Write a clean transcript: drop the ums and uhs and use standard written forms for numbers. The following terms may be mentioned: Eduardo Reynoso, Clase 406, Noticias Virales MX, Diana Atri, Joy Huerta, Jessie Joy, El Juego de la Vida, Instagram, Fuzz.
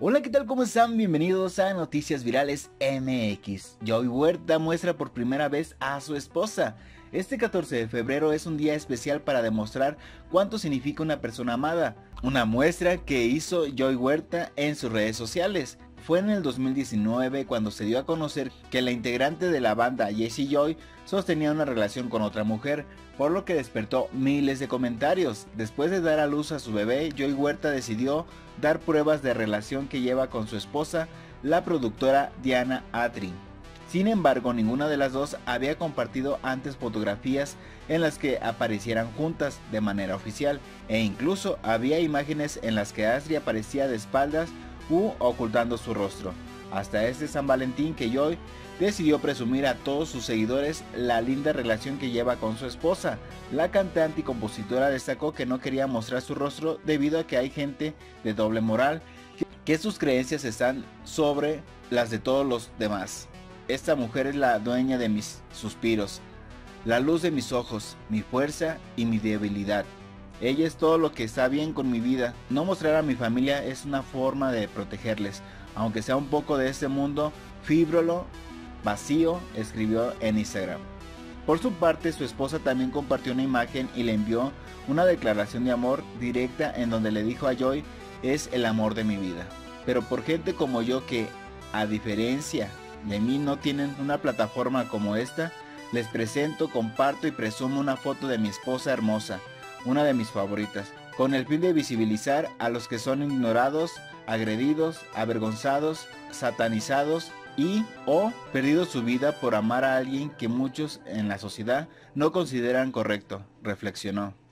Hola, ¿qué tal? ¿Cómo están? Bienvenidos a Noticias Virales MX. Joy Huerta muestra por primera vez a su esposa. Este 14 de febrero es un día especial para demostrar cuánto significa una persona amada. Una muestra que hizo Joy Huerta en sus redes sociales. Fue en el 2019 cuando se dio a conocer que la integrante de la banda Jessie Joy sostenía una relación con otra mujer, por lo que despertó miles de comentarios. Después de dar a luz a su bebé, Joy Huerta decidió dar pruebas de relación que lleva con su esposa, la productora Diana Atri. Sin embargo, ninguna de las dos había compartido antes fotografías en las que aparecieran juntas de manera oficial, e incluso había imágenes en las que Atri aparecía de espaldas u ocultando su rostro. Hasta este San Valentín que Joy decidió presumir a todos sus seguidores la linda relación que lleva con su esposa. La cantante y compositora destacó que no quería mostrar su rostro debido a que hay gente de doble moral, que sus creencias están sobre las de todos los demás. Esta mujer es la dueña de mis suspiros, la luz de mis ojos, mi fuerza y mi debilidad. Ella es todo lo que está bien con mi vida. No mostrar a mi familia es una forma de protegerles, aunque sea un poco de este mundo fríolo, vacío, escribió en Instagram. Por su parte, su esposa también compartió una imagen y le envió una declaración de amor directa en donde le dijo a Joy: es el amor de mi vida. Pero por gente como yo que, a diferencia de mí, no tienen una plataforma como esta, les presento, comparto y presumo una foto de mi esposa hermosa, una de mis favoritas, con el fin de visibilizar a los que son ignorados, agredidos, avergonzados, satanizados y o perdido su vida por amar a alguien que muchos en la sociedad no consideran correcto, reflexionó.